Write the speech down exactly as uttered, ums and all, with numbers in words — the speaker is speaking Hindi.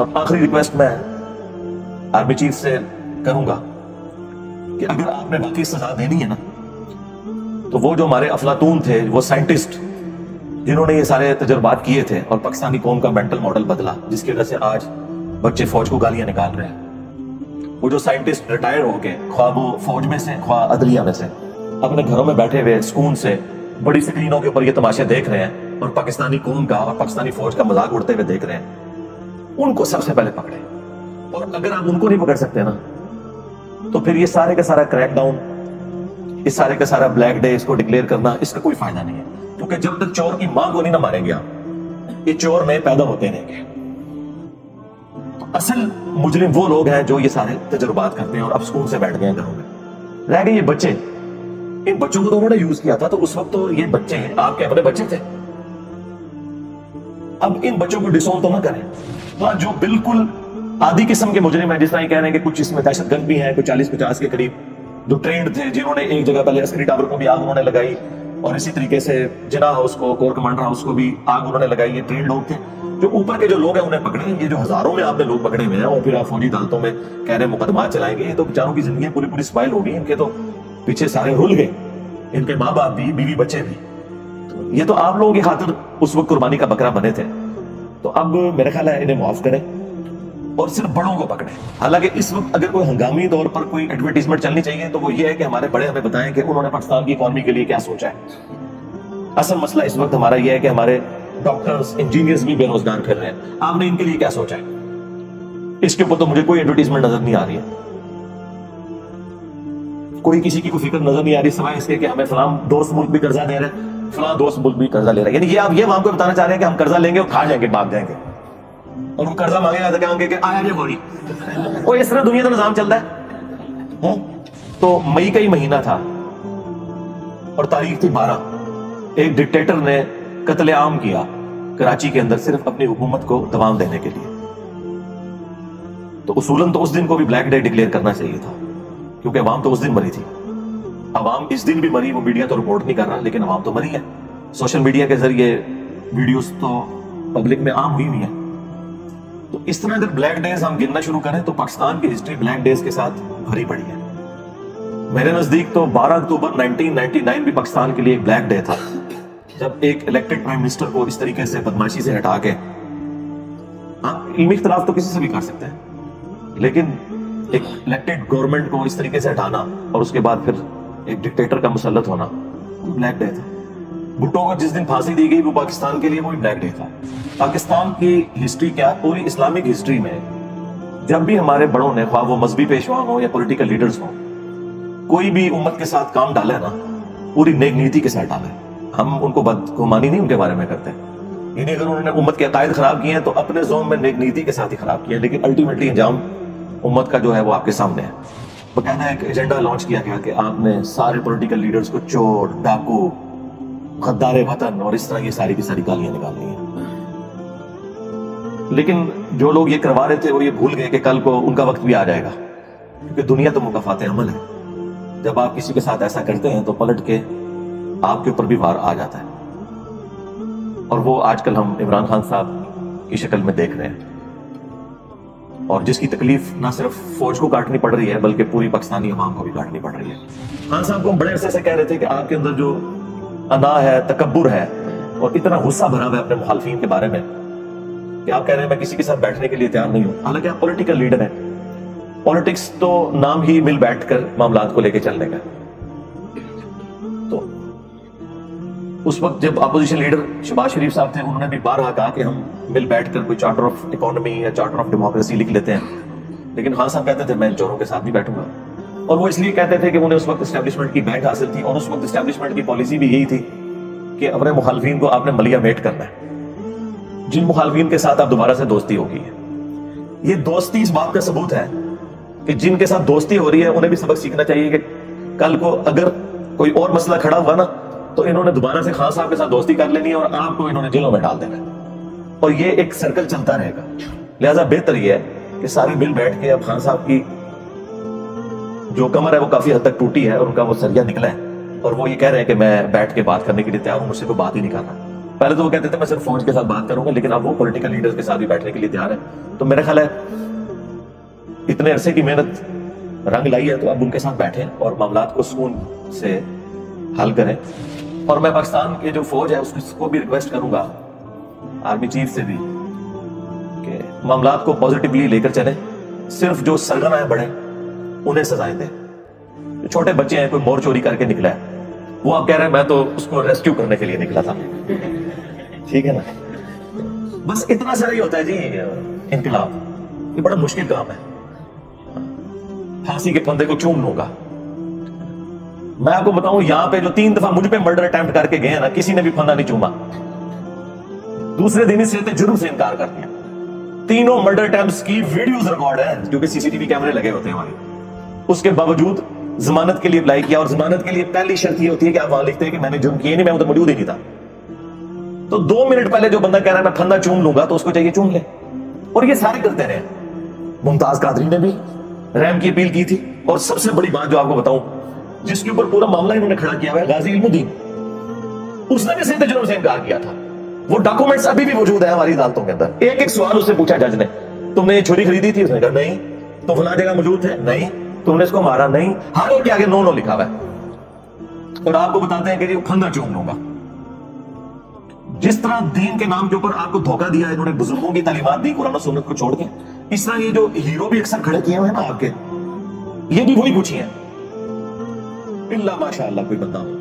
और आखिरी रिक्वेस्ट मैं आर्मी चीफ से करूंगा कि अगर आपने बाकी सजा देनी है ना, तो वो जो हमारे अफलातून थे, वो साइंटिस्ट जिन्होंने ये सारे तजुर्बात किए थे और पाकिस्तानी कौम का मेंटल मॉडल बदला, जिसकी वजह से आज बच्चे फौज को गालियां निकाल रहे हैं, वो जो साइंटिस्ट रिटायर हो गए, ख्वा वो फौज में से ख्वा अदलिया में से, अपने घरों में बैठे हुए सुकून से बड़ी स्क्रीनों के ऊपर ये तमाशे देख रहे हैं और पाकिस्तानी कौम का और पाकिस्तानी फौज का मजाक उड़ते हुए देख रहे हैं, उनको सबसे पहले पकड़े। और अगर आप उनको नहीं पकड़ सकते ना, तो फिर ये सारे का सारा क्रैकडाउन, ये सारे का सारा ब्लैक डे इसको डिक्लेयर करना, इसका कोई फायदा नहीं है, क्योंकि जब तक चोर की मां को नहीं ना मारेंगे आप, ये चोर में पैदा होते रहेंगे। तो असल मुजरिम वो लोग हैं जो ये सारे तजुर्बात करते हैं और अब स्कूल से बैठ गए घरों में, रह गए ये बच्चे। इन बच्चों को तो उन्होंने यूज किया था, तो उस वक्त तो ये बच्चे हैं, आपके अपने बच्चे थे। अब इन बच्चों को डिसोन तो ना करें। वहां जो बिल्कुल आधी किस्म के मुजरिम है, जिस तरह कह रहे हैं कि कुछ इसमें दहशतगर्द भी हैं, कुछ चालीस पचास के करीब जो ट्रेंड थे, जिन्होंने एक जगह पहले अस्करी टावर को भी आग उन्होंने लगाई, और इसी तरीके से जिना हाउस को, कोर कमांडर हाउस को भी आग उन्होंने लगाई। ये ट्रेंड लोग थे। जो ऊपर के जो लोग हैं उन्हें पकड़े। ये जो हजारों में आपने लोग पकड़े हुए हैं और फिर आप फौजी अदालतों में कह रहे मुकदमा चलाएंगे, ये तो बेचारों की जिंदगी पूरी पूरी स्पाइल हो गई। इनके तो पीछे सारे रुल गए, इनके माँ बाप भी, बीवी बच्चे भी। तो ये तो आप लोगों की खातिर उस वक्त कुर्बानी का बकरा बने थे। तो अब मेरा ख्याल है इन्हें माफ करें और सिर्फ बड़ों को पकड़े। हालांकि इस वक्त अगर कोई हंगामी तौर पर कोई एडवर्टाइजमेंट चलनी चाहिए तो वो ये है कि हमारे बड़े हमें बताएं कि उन्होंने पाकिस्तान की इकोनॉमी के लिए क्या सोचा है। असल मसला इस वक्त हमारा ये है कि हमारे डॉक्टर्स, इंजीनियर्स भी बेरोजगार फिर रहे हैं। आपने इनके लिए क्या सोचा है? इसके ऊपर तो मुझे कोई एडवर्टाइजमेंट नजर नहीं आ रही है, कोई किसी की कोई फिक्र नजर नहीं आ रही, सिवाय इसके कि हमें फलां दोस्त मुल्क भी कर्जा दे रहे हैं, फलां दोस्त मुल्क भी कर्जा ले रहा है। यानी ये आप ये आपको बताना चाह रहे हैं कि हम कर्जा लेंगे और खा जाएंगे, भाग जाएंगे, और वो कर्जा मांगेगा तो कहेंगे कि आया जो बोली। और इस तरह दुनिया का निजाम चलता है, है? तो मई का ही महीना था और तारीख थी बारह। एक डिक्टेटर ने कत्लेआम किया कराची के अंदर सिर्फ अपनी हुकूमत को दबाव देने के लिए। तो उसूलन तो उस दिन को भी ब्लैक डे डिक्लेयर करना चाहिए था, क्योंकि अवाम तो उस दिन मरी थी। अवाम इस दिन भी मरी, वो मीडिया तो रिपोर्ट नहीं कर रहा, लेकिन अवाम तो मरी है। सोशल मीडिया के जरिए वीडियोस तो पब्लिक में आम हुई हुई है। तो इस तरह अगर ब्लैक डेज हम गिनना शुरू करें तो पाकिस्तान की हिस्ट्री ब्लैक डेज के साथ भरी पड़ी है। मेरे नजदीक तो बारह अक्टूबर उन्नीस सौ निन्यानवे भी पाकिस्तान के लिए एक ब्लैक डे था, जब एक इलेक्टेड प्राइम मिनिस्टर को इस तरीके से बदमाशी से हटा के। आप इल्मी इख्तिलाफ तो किसी से भी कर सकते हैं, लेकिन एक इलेक्टेड गवर्नमेंट को इस तरीके से हटाना और उसके बाद फिर एक डिक्टेटर का मुसल्लत होना, ब्लैक डे था। भुट्टो को जिस दिन फांसी दी गई वो पाकिस्तान के लिए वो भी ब्लैक डे था। पाकिस्तान की हिस्ट्री क्या, पूरी इस्लामिक हिस्ट्री में जब भी हमारे बड़ों ने, ख्वाह वो मजहबी पेशवा हो या पॉलिटिकल लीडर्स हो, कोई भी उम्मत के साथ काम डाले ना, पूरी नेक नीति के साथ डाले। हम उनको बदगुमानी नहीं उनके बारे में करते, यानी अगर उन्होंने उम्मत के अकायद खराब किए हैं तो अपने जोन में नेक नीति के साथ ही खराब किया, लेकिन अल्टीमेटली अंजाम उम्मत का जो है वो आपके सामने है। बकायदा एक एजेंडा लॉन्च किया गया कि आपने सारे पॉलिटिकल लीडर्स को चोर, डाकू, गद्दारे वतन और इस तरह ये सारी की सारी गालियां निकालनी है। लेकिन जो लोग ये करवा रहे थे वो ये भूल गए कि कल को उनका वक्त भी आ जाएगा, क्योंकि दुनिया तो मुकाफाते अमल है। जब आप किसी के साथ ऐसा करते हैं तो पलट के आपके ऊपर भी वार आ जाता है, और वो आजकल हम इमरान खान साहब की शक्ल में देख रहे हैं, और जिसकी तकलीफ ना सिर्फ फौज को काटनी पड़ रही है बल्कि पूरी पाकिस्तानी अवाम को भी काटनी पड़ रही है। खान साहब को हम बड़े अरसे से कह रहे थे कि आपके अंदर जो अना है, तकब्बुर है, और इतना गुस्सा भरा हुआ है अपने मुखालफीन के बारे में कि आप कह रहे हैं मैं किसी के साथ बैठने के लिए तैयार नहीं हूं। हालांकि आप पॉलिटिकल लीडर हैं, पॉलिटिक्स तो नाम ही मिल बैठकर मामलात को लेकर चलने का। तो उस वक्त जब अपोजिशन लीडर शहबाज शरीफ साहब थे, उन्होंने भी बारहा कहा कि हम मिल बैठकर कोई चार्टर ऑफ इकोनॉमी या चार्टर ऑफ डेमोक्रेसी लिख लेते हैं, लेकिन खान साहब कहते थे मैं चोरों के साथ नहीं बैठूंगा। और वो इसलिए कहते थे कि उन्हें उस वक्त एस्टेब्लिशमेंट की बैठ हासिल थी, और उस वक्त एस्टेब्लिशमेंट की पॉलिसी भी यही थी कि अपने मुखालफिन को आपने मलिया मेट करना है, जिन मुखालफिन के साथ आप दोबारा से दोस्ती होगी। ये दोस्ती इस बात का सबूत है कि जिनके साथ दोस्ती हो रही है उन्हें भी सबक सीखना चाहिए कि कल को अगर कोई और मसला खड़ा हुआ ना, तो इन्होंने दोबारा से खान साहब के साथ दोस्ती कर लेनी है और आपको इन्होंने जेलों में डाल देना है, और ये एक सर्कल चलता रहेगा। लिहाजा बेहतर यह है कि सारे मिल बैठ के अब खान साहब की जो कमर है वो काफी हद तक टूटी है और उनका वो सरिया निकला है, और वो ये कह रहे हैं कि मैं बैठ के बात करने के लिए तैयार हूं, मुझसे कोई बात ही नहीं करना। पहले तो वो कहते थे मैं सिर्फ फौज के साथ बात करूंगा, लेकिन अब वो पॉलिटिकल लीडर्स के साथ भी बैठने के लिए तैयार है। तो मेरा ख्याल है इतने अरसे की मेहनत रंग लाई है, तो अब उनके साथ बैठें और मामलात को सुकून से हल करें। और मैं पाकिस्तान के जो फौज है उसको भी रिक्वेस्ट करूंगा, आर्मी चीफ से भी, कि मामलात को पॉजिटिवली लेकर चलें। सिर्फ जो सरगना है बड़े उन्हें सजाएं दें। जो छोटे बच्चे हैं, कोई मोर चोरी करके निकला है, वो आप कह रहे हैं मैं तो उसको रेस्क्यू करने के लिए निकला था, ठीक है ना। बस इतना सारा ही होता है जी इंकलाब, ये बड़ा मुश्किल काम है। फांसी के फंदे को चूम लूंगा। मैं आपको बताऊं, यहां पे जो तीन दफा मुझ पे मर्डर अटेम्प्ट करके गए हैं ना, किसी ने भी फंदा नहीं चूमा। दूसरे दिन ही से जुर्म से इनकार कर दिया। तीनों मर्डर अटेम्प्ट्स की वीडियोस रिकॉर्ड है, जो कि सीसीटीवी कैमरे लगे होते हैं हमारे। उसके बावजूद जमानत के लिए अप्लाई किया, और जमानत के लिए पहली शर्त ये होती है कि आप वहां लिखते हैं कि मैंने जुर्म किए नहीं, मैं उधर मौजूद ही नहीं था। तो दो मिनट पहले जो बंदा कह रहा है मैं फंदा चूम लूंगा, तो उसको चाहिए चूम ले। और ये सारे करते रहे। मुमताज कादरी ने भी रैम की अपील की थी। और सबसे बड़ी बात जो आपको बताऊं, जिसके ऊपर पूरा मामला इन्होंने खड़ा किया हुआ है, गाजी इल्मुद्दीन, उसने भी सीधे जुर्म से इनकार किया था। वो डॉक्यूमेंट्स अभी भी मौजूद है हमारी अदालतों के अंदर। एक एक सवाल उससे पूछा जज ने, तुमने ये छुरी खरीदी थी? उसने कहा नहीं। तो फला जगह मौजूद है? नहीं। तुमने इसको मारा? नहीं। हर एक के आगे नो नो लिखा हुआ है। और आपको बताते हैं कि फंदा चूम लूंगा। जिस तरह दीन के नाम के ऊपर आपको धोखा दिया है, बुजुर्गों की तालीमात दी कुरान और सुन्नत को छोड़ के, इस तरह ये जो हीरो भी अक्सर खड़े किए हुए हैं ना आपके, ये भी वही पूछी है। इल्ला माशाअल्लाह, कोई बंदा